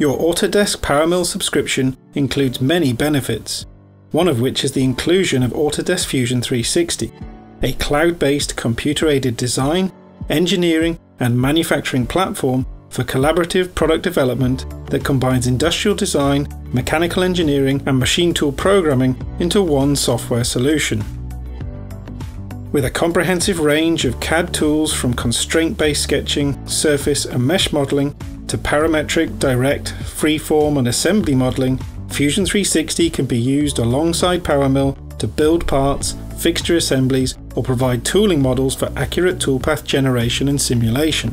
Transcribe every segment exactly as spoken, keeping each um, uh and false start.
Your Autodesk PowerMill subscription includes many benefits, one of which is the inclusion of Autodesk Fusion three sixty, a cloud-based computer-aided design, engineering and manufacturing platform for collaborative product development that combines industrial design, mechanical engineering and machine tool programming into one software solution. With a comprehensive range of C A D tools from constraint-based sketching, surface and mesh modelling, to parametric, direct, freeform and assembly modelling, Fusion three sixty can be used alongside PowerMill to build parts, fixture assemblies or provide tooling models for accurate toolpath generation and simulation.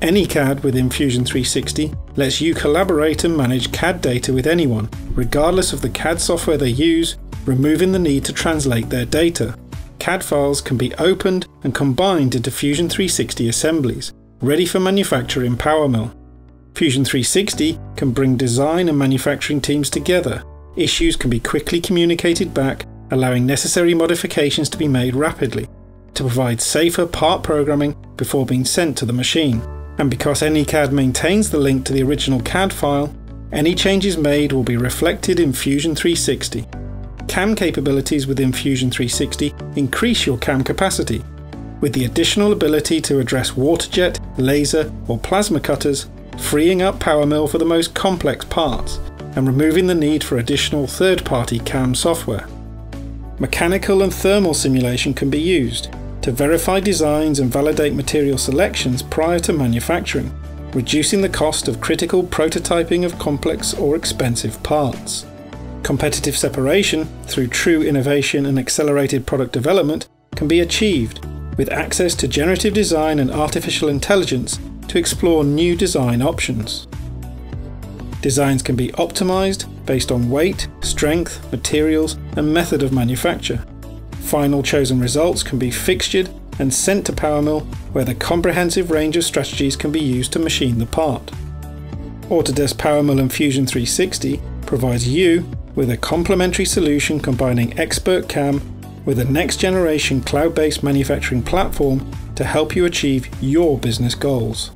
AnyCAD within Fusion three sixty lets you collaborate and manage C A D data with anyone, regardless of the C A D software they use, removing the need to translate their data. C A D files can be opened and combined into Fusion three sixty assemblies, ready for manufacture in PowerMill. Fusion three sixty can bring design and manufacturing teams together. Issues can be quickly communicated back, allowing necessary modifications to be made rapidly, to provide safer part programming before being sent to the machine. And because AnyCAD maintains the link to the original C A D file, any changes made will be reflected in Fusion three sixty. C A M capabilities within Fusion three sixty increase your C A M capacity, with the additional ability to address waterjet, laser or plasma cutters, freeing up PowerMill for the most complex parts and removing the need for additional third-party C A M software. Mechanical and thermal simulation can be used to verify designs and validate material selections prior to manufacturing, reducing the cost of critical prototyping of complex or expensive parts. Competitive separation through true innovation and accelerated product development can be achieved with access to generative design and artificial intelligence to explore new design options. Designs can be optimized based on weight, strength, materials and method of manufacture. Final chosen results can be fixtured and sent to PowerMill, where the comprehensive range of strategies can be used to machine the part. Autodesk PowerMill and Fusion three sixty provides you with a complementary solution combining expert C A M with a next-generation cloud-based manufacturing platform to help you achieve your business goals.